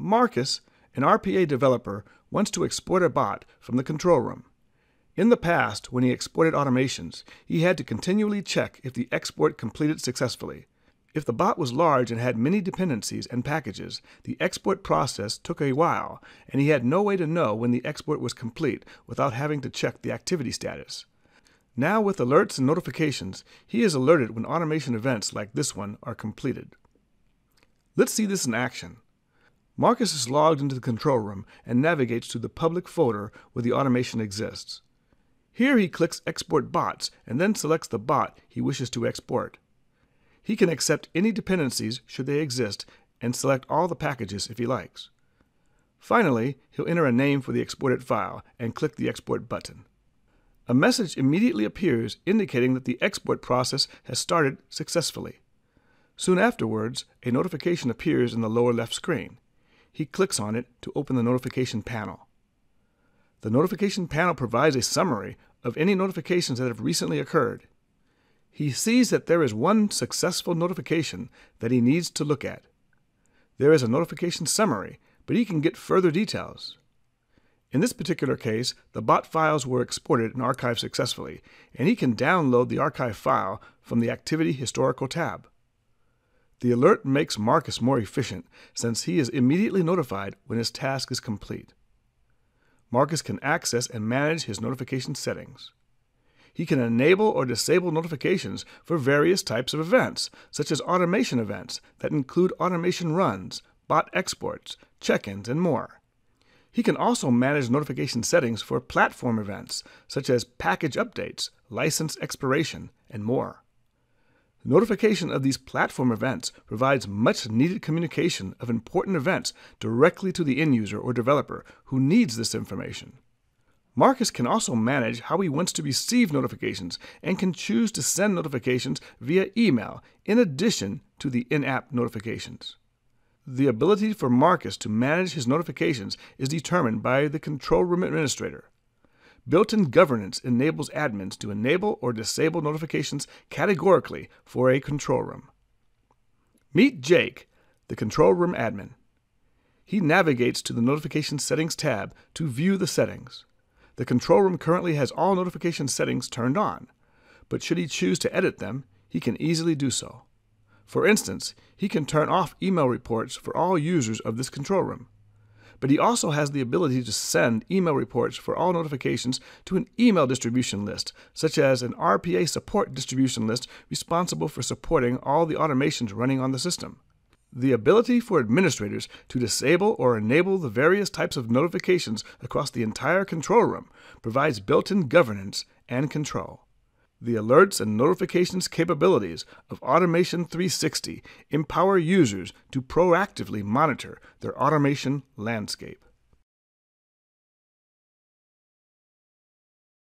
Marcus, an RPA developer, wants to export a bot from the control room. In the past, when he exported automations, he had to continually check if the export completed successfully. If the bot was large and had many dependencies and packages, the export process took a while, and he had no way to know when the export was complete without having to check the activity status. Now, with alerts and notifications, he is alerted when automation events like this one are completed. Let's see this in action. Marcus is logged into the control room and navigates to the public folder where the automation exists. Here he clicks Export Bots and then selects the bot he wishes to export. He can accept any dependencies should they exist and select all the packages if he likes. Finally, he'll enter a name for the exported file and click the Export button. A message immediately appears indicating that the export process has started successfully. Soon afterwards, a notification appears in the lower left screen. He clicks on it to open the notification panel. The notification panel provides a summary of any notifications that have recently occurred. He sees that there is one successful notification that he needs to look at. There is a notification summary, but he can get further details. In this particular case, the bot files were exported and archived successfully, and he can download the archive file from the Activity Historical tab. The alert makes Marcus more efficient since he is immediately notified when his task is complete. Marcus can access and manage his notification settings. He can enable or disable notifications for various types of events, such as automation events that include automation runs, bot exports, check-ins, and more. He can also manage notification settings for platform events, such as package updates, license expiration, and more. Notification of these platform events provides much-needed communication of important events directly to the end user or developer who needs this information. Marcus can also manage how he wants to receive notifications and can choose to send notifications via email in addition to the in-app notifications. The ability for Marcus to manage his notifications is determined by the control room administrator. Built-in governance enables admins to enable or disable notifications categorically for a control room. Meet Jake, the control room admin. He navigates to the Notification Settings tab to view the settings. The control room currently has all notification settings turned on, but should he choose to edit them, he can easily do so. For instance, he can turn off email reports for all users of this control room. But he also has the ability to send email reports for all notifications to an email distribution list, such as an RPA support distribution list responsible for supporting all the automations running on the system. The ability for administrators to disable or enable the various types of notifications across the entire control room provides built-in governance and control. The alerts and notifications capabilities of Automation 360 empower users to proactively monitor their automation landscape.